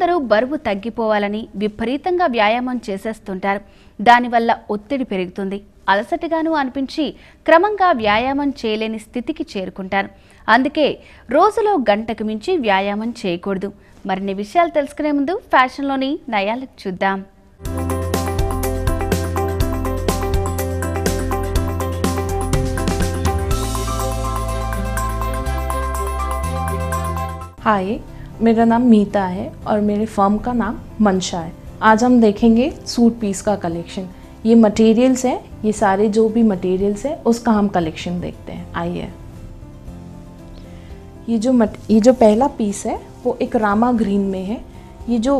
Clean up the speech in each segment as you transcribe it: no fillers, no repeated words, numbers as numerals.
కొందరు బరువు తగ్గిపోవాలని విపరీతంగా వ్యాయామం చేసేస్తుంటారు. దానివల్ల ఒత్తిడి పెరుగుతుంది, అలసటగాను అనిపించి క్రమంగా వ్యాయామం చేయలేని స్థితికి చేరుకుంటారు. అందుకే రోజులో గంటకు మించి వ్యాయామం చేయకూడదు. మరిన్ని విషయాలు తెలుసుకునే ముందు ఫ్యాషన్లోని నయాలు చూద్దాం. हाय, मेरा नाम मीता है और मेरे फर्म का नाम मंशा है। आज हम देखेंगे सूट पीस का कलेक्शन। ये मटेरियल्स हैं, ये सारे जो भी मटेरियल्स हैं उसका हम कलेक्शन देखते हैं। आइए, ये जो पहला पीस है वो एक रामा ग्रीन में है। ये जो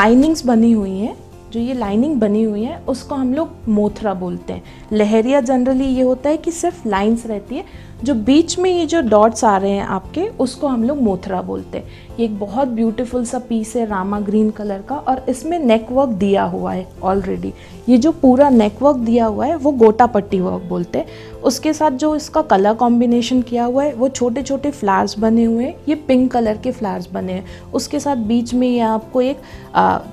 लाइनिंग्स बनी हुई हैं, जो ये लाइनिंग बनी हुई है उसको हम लोग मोथरा बोलते हैं। लहरिया जनरली ये होता है कि सिर्फ लाइंस रहती है, जो बीच में ये जो डॉट्स आ रहे हैं आपके उसको हम लोग मोथरा बोलते हैं। ये एक बहुत ब्यूटीफुल सा पीस है रामा ग्रीन कलर का और इसमें नेक वर्क दिया हुआ है ऑलरेडी। ये जो पूरा नेक वर्क दिया हुआ है वो गोटा पट्टी वर्क बोलते हैं। उसके साथ जो इसका कलर कॉम्बिनेशन किया हुआ है वो छोटे छोटे फ्लावर्स बने हुए हैं, ये पिंक कलर के फ्लावर्स बने हैं। उसके साथ बीच में ये आपको एक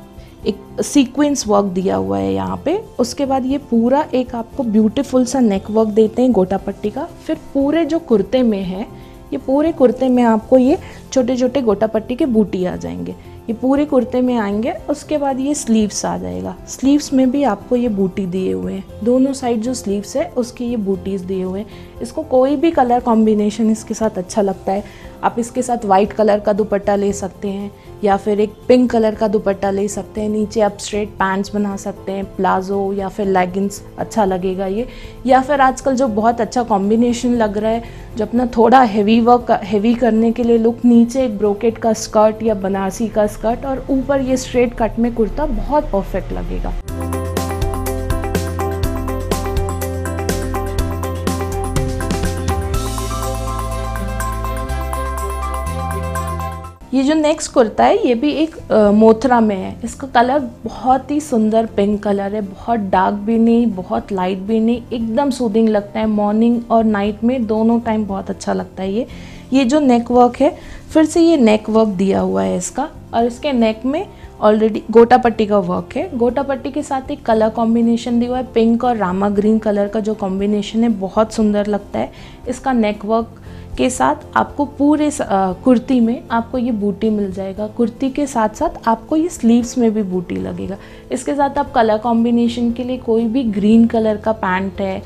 सीक्वेंस वर्क दिया हुआ है यहाँ पे। उसके बाद ये पूरा एक आपको ब्यूटीफुल सा नेक वर्क देते हैं गोटा पट्टी का। फिर पूरे जो कुर्ते में है, ये पूरे कुर्ते में आपको ये छोटे छोटे गोटा पट्टी के बूटी आ जाएंगे, ये पूरे कुर्ते में आएंगे। उसके बाद ये स्लीव्स आ जाएगा, स्लीव्स में भी आपको ये बूटी दिए हुए हैं। दोनों साइड जो स्लीव्स है उसके ये बूटीज़ दिए हुए हैं। इसको कोई भी कलर कॉम्बिनेशन इसके साथ अच्छा लगता है। आप इसके साथ वाइट कलर का दुपट्टा ले सकते हैं या फिर एक पिंक कलर का दुपट्टा ले सकते हैं। नीचे आप स्ट्रेट पैंट्स बना सकते हैं, प्लाजो या फिर लेगिंग्स अच्छा लगेगा ये। या फिर आजकल जो बहुत अच्छा कॉम्बिनेशन लग रहा है, जो अपना थोड़ा हेवी करने के लिए लुक, नीचे एक ब्रोकेट का स्कर्ट या बनारसी का स्कर्ट और ऊपर ये स्ट्रेट कट में कुर्ता बहुत परफेक्ट लगेगा। ये जो नेक्स्ट कुर्ता है ये भी एक मोथरा में है। इसका कलर बहुत ही सुंदर पिंक कलर है, बहुत डार्क भी नहीं बहुत लाइट भी नहीं, एकदम सूदिंग लगता है। मॉर्निंग और नाइट में दोनों टाइम बहुत अच्छा लगता है ये जो नेक वर्क है, फिर से ये नेक वर्क दिया हुआ है इसका और इसके नेक में ऑलरेडी गोटा पट्टी का वर्क है। गोटा पट्टी के साथ एक कलर कॉम्बिनेशन दिया हुआ है, पिंक और रामा ग्रीन कलर का जो कॉम्बिनेशन है बहुत सुंदर लगता है। इसका नेक वर्क के साथ आपको पूरे कुर्ती में आपको ये बूटी मिल जाएगा, कुर्ती के साथ साथ आपको ये स्लीव्स में भी बूटी लगेगा। इसके साथ आप कलर कॉम्बिनेशन के लिए कोई भी ग्रीन कलर का पैंट है,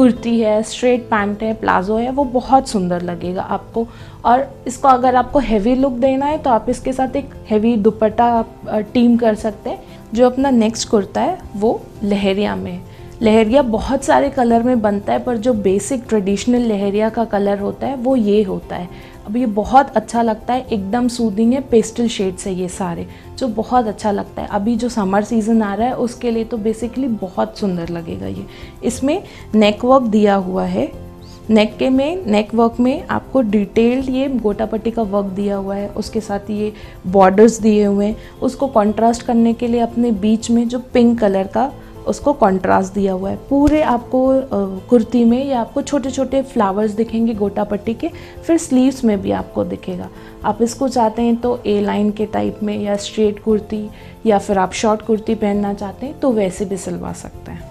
कुर्ती है, स्ट्रेट पैंट है, प्लाजो है, वो बहुत सुंदर लगेगा आपको। और इसको अगर आपको हेवी लुक देना है तो आप इसके साथ एक हेवी दुपट्टा आप टीम कर सकते हैं। जो अपना नेक्स्ट कुर्ता है वो लहरिया में है। लहरिया बहुत सारे कलर में बनता है पर जो बेसिक ट्रेडिशनल लहरिया का कलर होता है वो ये होता है। अब ये बहुत अच्छा लगता है, एकदम सूदिंग है, पेस्टल शेड्स है ये सारे, जो बहुत अच्छा लगता है। अभी जो समर सीज़न आ रहा है उसके लिए तो बेसिकली बहुत सुंदर लगेगा ये। इसमें नेक वर्क दिया हुआ है, नेक वर्क में आपको डिटेल्ड ये गोटा पट्टी का वर्क दिया हुआ है। उसके साथ ये बॉर्डर्स दिए हुए हैं, उसको कॉन्ट्रास्ट करने के लिए अपने बीच में जो पिंक कलर का उसको कंट्रास्ट दिया हुआ है। पूरे आपको कुर्ती में या आपको छोटे छोटे फ्लावर्स दिखेंगे गोटा पट्टी के, फिर स्लीव्स में भी आपको दिखेगा। आप इसको चाहते हैं तो ए लाइन के टाइप में या स्ट्रेट कुर्ती या फिर आप शॉर्ट कुर्ती पहनना चाहते हैं तो वैसे भी सिलवा सकते हैं।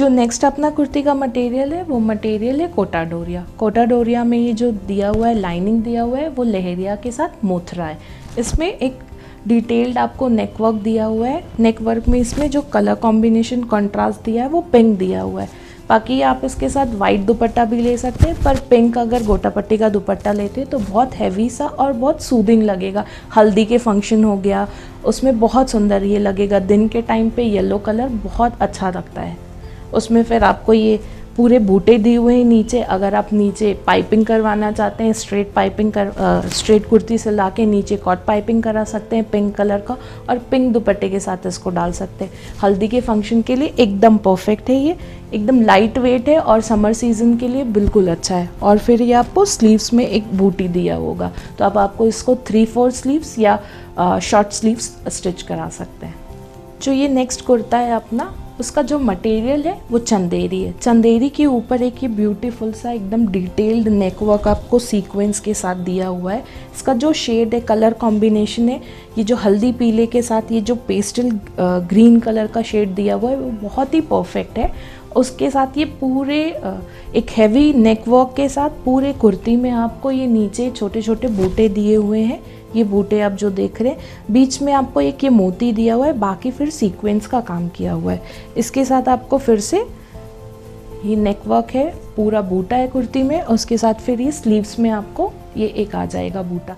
जो नेक्स्ट अपना कुर्ती का मटेरियल है वो मटेरियल है कोटा डोरिया। कोटा डोरिया में ये जो दिया हुआ है लाइनिंग दिया हुआ है वो लहरिया के साथ मोथरा है। इसमें एक डिटेल्ड आपको नेकवर्क दिया हुआ है, नेकवर्क में इसमें जो कलर कॉम्बिनेशन कंट्रास्ट दिया है वो पिंक दिया हुआ है। बाकी आप इसके साथ वाइट दुपट्टा भी ले सकते हैं, पर पिंक अगर गोटा पट्टी का दुपट्टा लेते हैं तो बहुत हैवी सा और बहुत सूदिंग लगेगा। हल्दी के फंक्शन हो गया उसमें बहुत सुंदर ये लगेगा। दिन के टाइम पे येलो कलर बहुत अच्छा लगता है उसमें। फिर आपको ये पूरे बूटे दिए हुए हैं नीचे, अगर आप नीचे पाइपिंग करवाना चाहते हैं, स्ट्रेट कुर्ती से ला के नीचे कॉट पाइपिंग करा सकते हैं पिंक कलर का और पिंक दुपट्टे के साथ इसको डाल सकते हैं। हल्दी के फंक्शन के लिए एकदम परफेक्ट है ये, एकदम लाइट वेट है और समर सीज़न के लिए बिल्कुल अच्छा है। और फिर ये आपको स्लीव्स में एक बूटी दिया होगा तो आप आपको इसको 3/4 स्लीव्स या शॉर्ट स्लीव्स स्टिच करा सकते हैं। जो ये नेक्स्ट कुर्ता है अपना उसका जो मटेरियल है वो चंदेरी है। चंदेरी के ऊपर एक ये ब्यूटीफुल सा एकदम डिटेल्ड नेकवर्क आपको सीक्वेंस के साथ दिया हुआ है। इसका जो शेड है, कलर कॉम्बिनेशन है, ये जो हल्दी पीले के साथ ये जो पेस्टल ग्रीन कलर का शेड दिया हुआ है वो बहुत ही परफेक्ट है। उसके साथ ये पूरे एक हैवी नेकवर्क के साथ पूरे कुर्ती में आपको ये नीचे छोटे छोटे बूटे दिए हुए हैं। ये बूटे आप जो देख रहे हैं, बीच में आपको एक ये मोती दिया हुआ है, बाकी फिर सीक्वेंस का काम किया हुआ है। इसके साथ आपको फिर से ये नेकवर्क है, पूरा बूटा है कुर्ती में, उसके साथ फिर ये स्लीव्स में आपको ये एक आ जाएगा बूटा।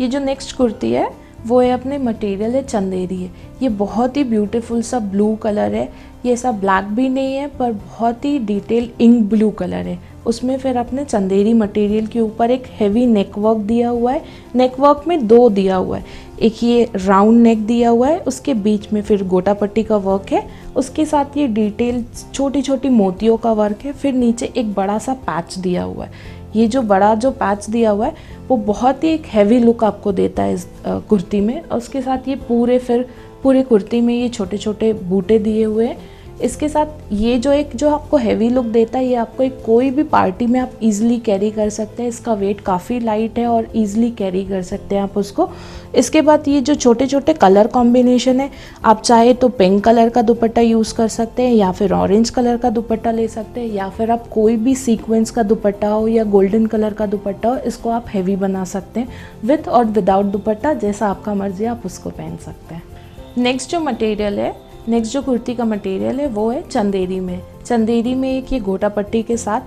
ये जो नेक्स्ट कुर्ती है वो है अपने मटेरियल है चंदेरी है। ये बहुत ही ब्यूटीफुल सा ब्लू कलर है। ये ऐसा ब्लैक भी नहीं है पर बहुत ही डिटेल इंक ब्लू कलर है। उसमें फिर आपने चंदेरी मटेरियल के ऊपर एक हेवी नेकवर्क दिया हुआ है। नेकवर्क में दो दिया हुआ है, एक ये राउंड नेक दिया हुआ है, उसके बीच में फिर गोटा पट्टी का वर्क है, उसके साथ ये डिटेल छोटी छोटी मोतियों का वर्क है, फिर नीचे एक बड़ा सा पैच दिया हुआ है। ये जो बड़ा जो पैच दिया हुआ है वो बहुत ही एक हैवी लुक आपको देता है इस कुर्ती में। और उसके साथ ये पूरे कुर्ती में ये छोटे छोटे बूटे दिए हुए हैं। इसके साथ ये जो एक जो आपको हैवी लुक देता है, ये आपको एक कोई भी पार्टी में आप इजीली कैरी कर सकते हैं। इसका वेट काफ़ी लाइट है और इजीली कैरी कर सकते हैं आप उसको। इसके बाद ये जो छोटे छोटे कलर कॉम्बिनेशन है, आप चाहे तो पिंक कलर का दुपट्टा यूज़ कर सकते हैं या फिर ऑरेंज कलर का दुपट्टा ले सकते हैं, या फिर आप कोई भी सीक्वेंस का दुपट्टा हो या गोल्डन कलर का दुपट्टा हो, इसको आप हैवी बना सकते हैं। विथ और विदाउट दुपट्टा जैसा आपका मर्जी आप उसको पहन सकते हैं। नेक्स्ट जो कुर्ती का मटेरियल है वो है चंदेरी में। चंदेरी में एक ये गोटा पट्टी के साथ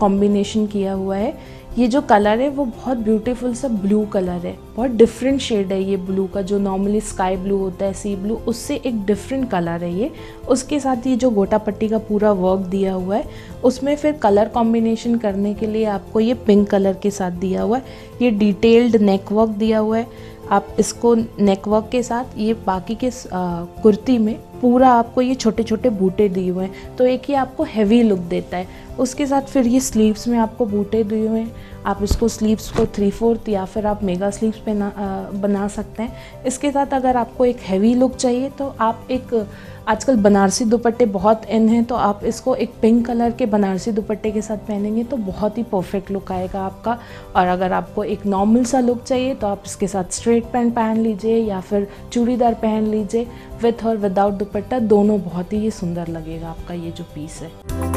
कॉम्बिनेशन किया हुआ है। ये जो कलर है वो बहुत ब्यूटीफुल सा ब्लू कलर है, बहुत डिफरेंट शेड है ये ब्लू का। जो नॉर्मली स्काई ब्लू होता है, सी ब्लू, उससे एक डिफरेंट कलर है ये। उसके साथ ये जो गोटा पट्टी का पूरा वर्क दिया हुआ है, उसमें फिर कलर कॉम्बिनेशन करने के लिए आपको ये पिंक कलर के साथ दिया हुआ है। ये डिटेल्ड नेकवर्क दिया हुआ है। आप इसको नेकवर्क के साथ ये बाकी के कुर्ती में पूरा आपको ये छोटे छोटे बूटे दिए हुए हैं, तो एक ये आपको हैवी लुक देता है। उसके साथ फिर ये स्लीव्स में आपको बूटे दिए हुए हैं। आप इसको स्लीव्स को 3/4 या फिर आप मेगा स्लीव्स पे बना सकते हैं। इसके साथ अगर आपको एक हैवी लुक चाहिए तो आप एक आजकल बनारसी दुपट्टे बहुत इन हैं, तो आप इसको एक पिंक कलर के बनारसी दुपट्टे के साथ पहनेंगे तो बहुत ही परफेक्ट लुक आएगा आपका। और अगर आपको एक नॉर्मल सा लुक चाहिए तो आप इसके साथ स्ट्रेट पैंट पहन लीजिए या फिर चूड़ीदार पहन लीजिए। विथ और विदाउट दुपट्टा दोनों बहुत ही सुंदर लगेगा आपका ये जो पीस है।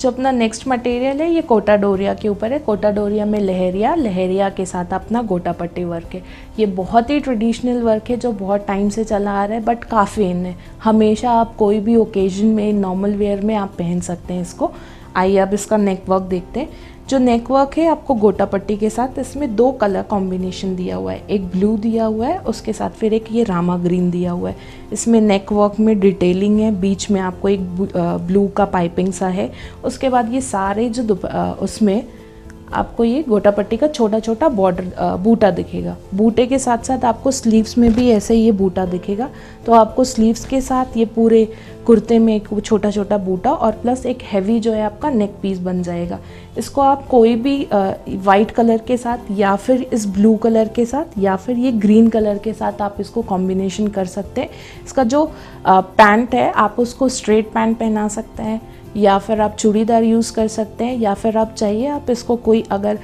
जो अपना नेक्स्ट मटेरियल है ये कोटा डोरिया के ऊपर है। कोटा डोरिया में लहरिया के साथ अपना गोटा पट्टी वर्क है। ये बहुत ही ट्रेडिशनल वर्क है जो बहुत टाइम से चला आ रहा है, बट काफ़ी इन है। हमेशा आप कोई भी ओकेजन में नॉर्मल वेयर में आप पहन सकते हैं इसको। आइए अब इसका नेकवर्क देखते हैं। जो नेकवर्क है आपको गोटा पट्टी के साथ, इसमें दो कलर कॉम्बिनेशन दिया हुआ है, एक ब्लू दिया हुआ है, उसके साथ फिर एक ये रामा ग्रीन दिया हुआ है। इसमें नेकवर्क में डिटेलिंग है, बीच में आपको एक ब्लू का पाइपिंग सा है। उसके बाद ये सारे जो उसमें आपको ये गोटा पट्टी का छोटा छोटा बॉर्डर बूटा दिखेगा। बूटे के साथ साथ आपको स्लीव्स में भी ऐसे ये बूटा दिखेगा, तो आपको स्लीव्स के साथ ये पूरे कुर्ते में एक छोटा छोटा बूटा और प्लस एक हैवी जो है आपका नेक पीस बन जाएगा। इसको आप कोई भी वाइट कलर के साथ या फिर इस ब्लू कलर के साथ या फिर ये ग्रीन कलर के साथ आप इसको कॉम्बिनेशन कर सकते हैं। इसका जो पैंट है आप उसको स्ट्रेट पैंट पहना सकते हैं या फिर आप चूड़ीदार यूज़ कर सकते हैं, या फिर आप चाहिए आप इसको कोई अगर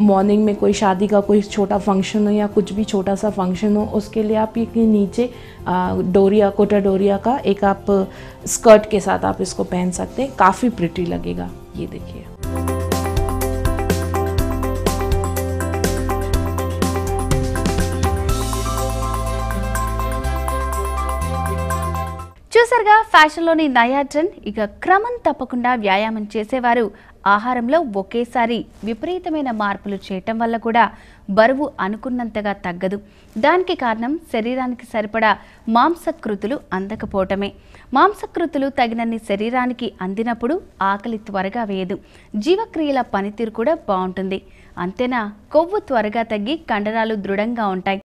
मॉर्निंग में कोई शादी का कोई छोटा फंक्शन हो या कुछ भी छोटा सा फंक्शन हो, उसके लिए आप ये नीचे डोरिया कोटा डोरिया का एक आप स्कर्ट के साथ आप इसको पहन सकते हैं। काफ़ी प्रिटी लगेगा। ये देखिए చూసారుగా ఫ్యాషన్లోని నయా ట్రెండ్ ఇక క్రమం తప్పకుండా వ్యాయామం చేసేవారు ఆహారంలో ఒకేసారి విపరీతమైన మార్పులు చేయటం వల్ల కూడా బరువు అనుకున్నంతగా తగ్గదు. దానికి కారణం శరీరానికి సరిపడా మాంసకృతులు అందకపోవటమే. మాంసకృతులు తగినన్ని శరీరానికి అందినప్పుడు ఆకలి త్వరగా వేయదు, జీవక్రియల పనితీరు కూడా బాగుంటుంది. అంతేనా, కొవ్వు త్వరగా తగ్గి కండరాలు దృఢంగా ఉంటాయి.